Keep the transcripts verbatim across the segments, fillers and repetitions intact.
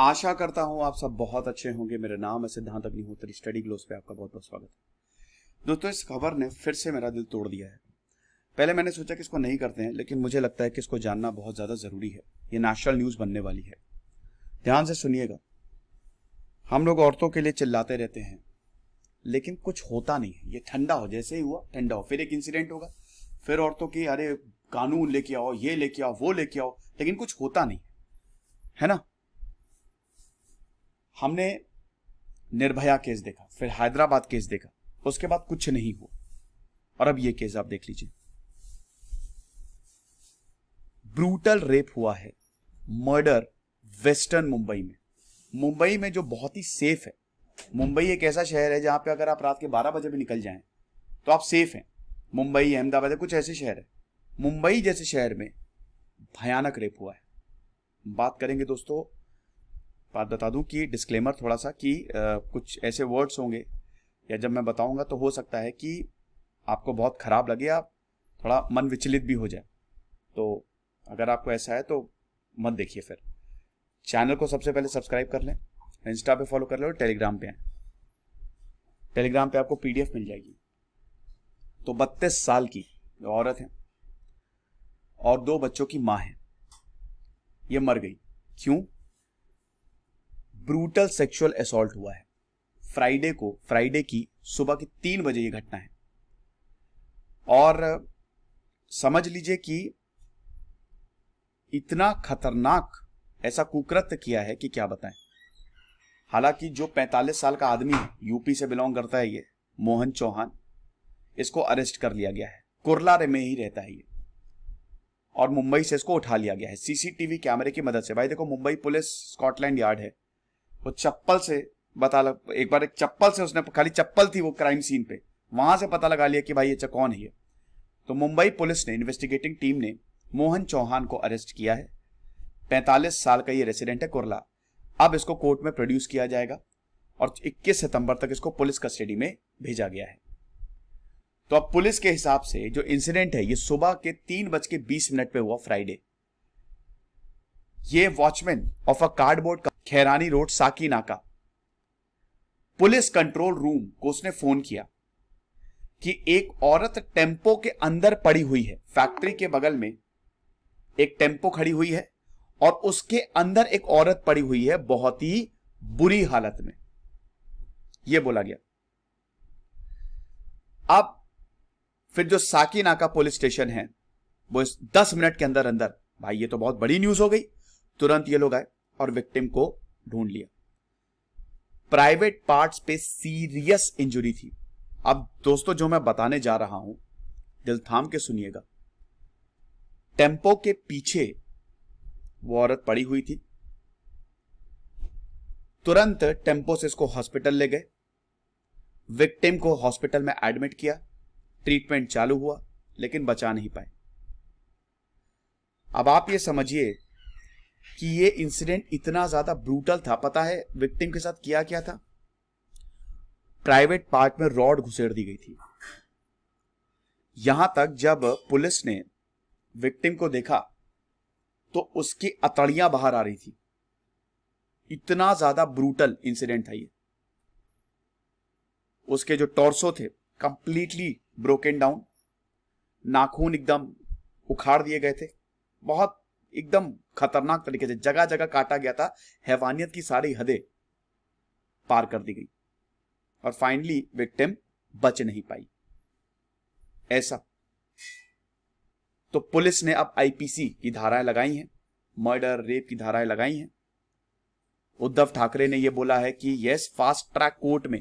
आशा करता हूं आप सब बहुत अच्छे होंगे। मेरा नाम है सिद्धांत अग्निहोत्री, स्टडी ग्लोस पे आपका बहुत बहुत स्वागत है। दोस्तों, इस खबर ने फिर से मेरा दिल तोड़ दिया है। पहले मैंने सोचा कि इसको नहीं करते हैं, लेकिन मुझे लगता है कि इसको जानना बहुत ज्यादा जरूरी है। ये नेशनल न्यूज बनने वाली है, ध्यान से सुनिएगा। हम लोग औरतों के लिए चिल्लाते रहते हैं, लेकिन कुछ होता नहीं है। ये ठंडा हो, जैसे ही हुआ ठंडा हो, फिर एक इंसिडेंट होगा, फिर औरतों की अरे कानून लेके आओ, ये लेके आओ, वो लेके आओ, लेकिन कुछ होता नहीं है ना। हमने निर्भया केस देखा, फिर हैदराबाद केस देखा, उसके बाद कुछ नहीं हुआ, और अब ये केस आप देख लीजिए। ब्रूटल रेप हुआ है, मर्डर, वेस्टर्न मुंबई में। मुंबई में जो बहुत ही सेफ है, मुंबई एक ऐसा शहर है जहां पे अगर आप रात के बारह बजे भी निकल जाएं तो आप सेफ हैं। मुंबई, अहमदाबाद है, कुछ ऐसे शहर है। मुंबई जैसे शहर में भयानक रेप हुआ है। बात करेंगे दोस्तों, बात बता दूं कि डिस्क्लेमर थोड़ा सा कि आ, कुछ ऐसे वर्ड्स होंगे या जब मैं बताऊंगा तो हो सकता है कि आपको बहुत खराब लगे, आप थोड़ा मन विचलित भी हो जाए, तो अगर आपको ऐसा है तो मत देखिए। फिर चैनल को सबसे पहले सब्सक्राइब कर लें, इंस्टा पे फॉलो कर लें और टेलीग्राम पे आए। टेलीग्राम पे आपको पीडीएफ मिल जाएगी। तो बत्तीस साल की औरत है और दो बच्चों की माँ है, ये मर गई। क्यों? ब्रूटल सेक्सुअल असॉल्ट हुआ है। फ्राइडे को, फ्राइडे की सुबह की तीन बजे ये घटना है, और समझ लीजिए कि इतना खतरनाक ऐसा कुकृत्य किया है कि क्या बताएं। हालांकि जो पैंतालीस साल का आदमी है, यूपी से बिलोंग करता है ये मोहन चौहान, इसको अरेस्ट कर लिया गया है। कुर्ला में ही रहता है ये, और मुंबई से इसको उठा लिया गया है सीसीटीवी कैमरे की मदद से। भाई देखो, मुंबई पुलिस, स्कॉटलैंड यार्ड है, वो चप्पल से बता लग, एक बार एक चप्पल से उसने, खाली चप्पल थी वो क्राइम सीन पे, वहां से पता लगा लिया कि भाई ये चकौन है। तो मुंबई पुलिस ने, इन्वेस्टिगेटिंग टीम ने मोहन चौहान को अरेस्ट किया है। पैंतालीस साल का ये रेसिडेंट है कुर्ला। अब इसको कोर्ट में प्रोड्यूस किया जाएगा और इक्कीस सितंबर तक इसको पुलिस कस्टडी में भेजा गया है। तो अब पुलिस के हिसाब से जो इंसिडेंट है ये सुबह के तीन बज के बीस मिनट पे हुआ, फ्राइडे। ये वॉचमैन ऑफ अ कार्डबोर्ड का हैरानी रोड, साकी नाका पुलिस कंट्रोल रूम को उसने फोन किया कि एक औरत टेम्पो के अंदर पड़ी हुई है। फैक्ट्री के बगल में एक टेम्पो खड़ी हुई है और उसके अंदर एक औरत पड़ी हुई है, बहुत ही बुरी हालत में, यह बोला गया। अब फिर जो साकी नाका पुलिस स्टेशन है वो इस दस मिनट के अंदर अंदर, भाई ये तो बहुत बड़ी न्यूज हो गई, तुरंत ये लोग आए और विक्टिम को ढूंढ लिया। प्राइवेट पार्ट्स पे सीरियस इंजुरी थी। अब दोस्तों, जो मैं बताने जा रहा हूं दिल थाम के सुनिएगा। टेम्पो के पीछे वो औरत पड़ी हुई थी, तुरंत टेम्पो से इसको हॉस्पिटल ले गए, विक्टिम को हॉस्पिटल में एडमिट किया, ट्रीटमेंट चालू हुआ, लेकिन बचा नहीं पाए। अब आप ये समझिए कि ये इंसिडेंट इतना ज्यादा ब्रूटल था। पता है विक्टिम के साथ किया क्या था? प्राइवेट पार्ट में रॉड घुसेड़ दी गई थी। यहां तक जब पुलिस ने विक्टिम को देखा तो उसकी अतड़ियां बाहर आ रही थी, इतना ज्यादा ब्रूटल इंसिडेंट था ये। उसके जो टॉर्सो थे कंप्लीटली ब्रोकन डाउन, नाखून एकदम उखाड़ दिए गए थे, बहुत एकदम खतरनाक तरीके से जगह जगह काटा गया था, हैवानियत की सारी हदें पार कर दी गई, और फाइनली विक्टिम बच नहीं पाई। ऐसा तो पुलिस ने अब आईपीसी की धाराएं लगाई हैं, मर्डर रेप की धाराएं लगाई हैं। उद्धव ठाकरे ने यह बोला है कि यस, फास्ट ट्रैक कोर्ट में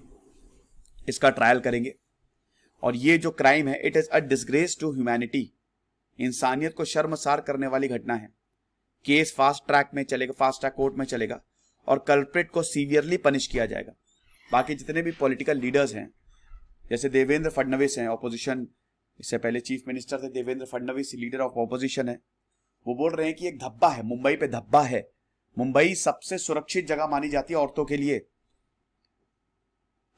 इसका ट्रायल करेंगे, और ये जो क्राइम है it is a disgrace to humanity, इंसानियत को शर्मसार करने वाली घटना है। केस फास्ट ट्रैक में चलेगा, फास्ट ट्रैक कोर्ट में चलेगा, और कल्प्रिट को सीवियरली पनिश किया जाएगा। बाकी जितने भी पॉलिटिकल लीडर्स हैं, जैसे देवेंद्र फडणवीस हैं, ऑपोजिशन, इससे पहले चीफ मिनिस्टर थे Devendra Fadnavis, leader of opposition है, वो बोल रहे हैं कि एक धब्बा है मुंबई पे, धब्बा है, मुंबई सबसे सुरक्षित जगह मानी जाती है औरतों के लिए,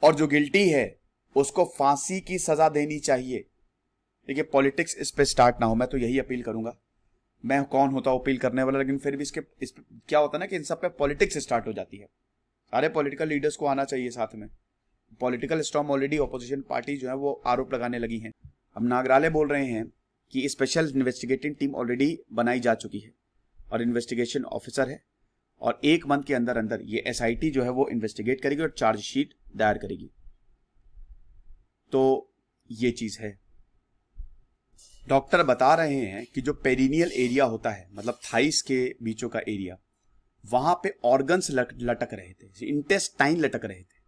और जो गिल्टी है उसको फांसी की सजा देनी चाहिए। देखिए पॉलिटिक्स इस पे स्टार्ट ना हो, मैं तो यही अपील करूंगा मैं कौन होता हूँ अपील करने वाला, लेकिन फिर भी इसके इस क्या होता है ना कि इन सब पे पॉलिटिक्स स्टार्ट हो जाती है। सारे पॉलिटिकल लीडर्स को आना चाहिए साथ में। Political storm already opposition party जो है वो आरोप लगाने लगी हैं। हम नागराले बोल रहे हैं कि स्पेशल इन्वेस्टिगेटिंग टीम ऑलरेडी बनाई जा चुकी है और इन्वेस्टिगेशन ऑफिसर है, और एक मंथ के अंदर अंदर ये एसआईटी जो है वो इन्वेस्टिगेट करेगी और चार्जशीट दायर करेगी। तो ये चीज है। डॉक्टर बता रहे हैं कि जो पेरिनियल एरिया होता है, मतलब थाइस के बीचों का एरिया, वहां पे ऑर्गन्स लटक रहे थे, इंटेस्टाइन लटक रहे थे।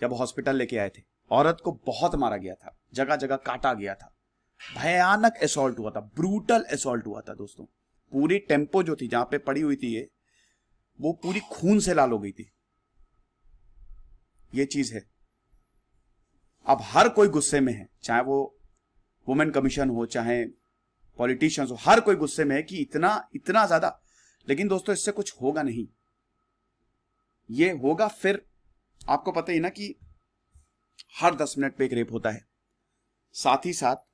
जब हॉस्पिटल लेके आए थे, औरत को बहुत मारा गया था, जगह जगह काटा गया था, भयानक असॉल्ट हुआ था, ब्रूटल असॉल्ट हुआ था दोस्तों। पूरी टेम्पो जो थी जहां पे पड़ी हुई थी ये, वो पूरी खून से लाल हो गई थी। ये चीज है। अब हर कोई गुस्से में है, चाहे वो वुमेन कमीशन हो, चाहे पॉलिटिशियंस हो, हर कोई गुस्से में है कि इतना इतना ज्यादा। लेकिन दोस्तों इससे कुछ होगा नहीं। ये होगा फिर, आपको पता ही ना कि हर दस मिनट पे एक रेप होता है। साथ ही साथ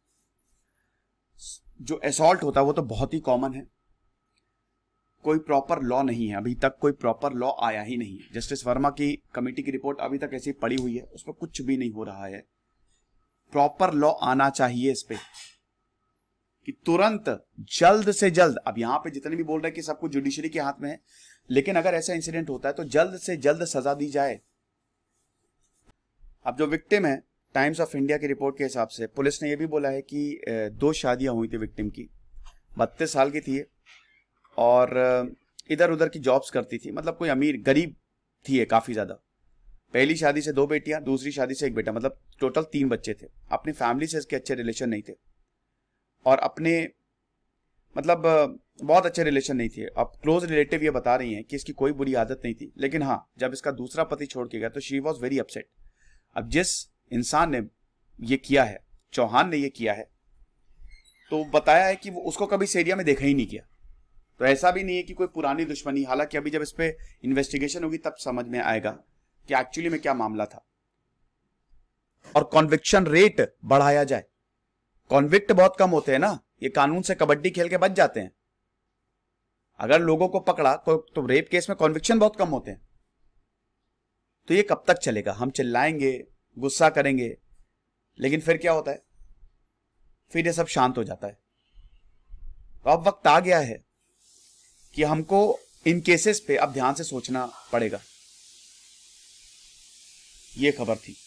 जो असॉल्ट होता है वो तो बहुत ही कॉमन है। कोई प्रॉपर लॉ नहीं है, अभी तक कोई प्रॉपर लॉ आया ही नहीं है। जस्टिस वर्मा की कमेटी की रिपोर्ट अभी तक ऐसी पड़ी हुई है, उस पर कुछ भी नहीं हो रहा है। प्रॉपर लॉ आना चाहिए इस पे कि तुरंत, जल्द से जल्द। अब यहां पे जितने भी बोल रहे हैं कि सब कुछ जुडिशरी के हाथ में है, लेकिन अगर ऐसा इंसिडेंट होता है तो जल्द से जल्द सजा दी जाए। अब जो विक्टिम है, टाइम्स ऑफ इंडिया की रिपोर्ट के हिसाब से पुलिस ने यह भी बोला है कि दो शादियां हुई थी विक्टिम की, बत्तीस साल की थी और इधर उधर की जॉब्स करती थी, मतलब कोई अमीर गरीब थी काफी ज्यादा। पहली शादी से दो बेटियां, दूसरी शादी से एक बेटा, मतलब टोटल तीन बच्चे थे। अपनी फैमिली से इसके अच्छे रिलेशन नहीं थे और अपने मतलब बहुत अच्छे रिलेशन नहीं थे। अब क्लोज रिलेटिव ये बता रही हैं कि इसकी कोई बुरी आदत नहीं थी, लेकिन हाँ जब इसका दूसरा पति छोड़ के गया तो शी वॉज वेरी अपसेट। अब जिस इंसान ने ये किया है, चौहान ने ये किया है, तो बताया है कि वो उसको कभी इस एरिया में देखा ही नहीं किया। तो ऐसा भी नहीं है कि कोई पुरानी दुश्मनी, हालांकि अभी जब इस पर इन्वेस्टिगेशन होगी तब समझ में आएगा कि एक्चुअली में क्या मामला था। और कॉन्विक्शन रेट बढ़ाया जाए। कॉन्विक्ट बहुत कम होते हैं ना, ये कानून से कबड्डी खेल के बच जाते हैं। अगर लोगों को पकड़ा तो रेप केस में कॉन्विक्शन बहुत कम होते हैं। तो ये कब तक चलेगा? हम चिल्लाएंगे, गुस्सा करेंगे, लेकिन फिर क्या होता है? फिर ये सब शांत हो जाता है। तो अब वक्त आ गया है कि हमको इन केसेस पे अब ध्यान से सोचना पड़ेगा। ये खबर थी।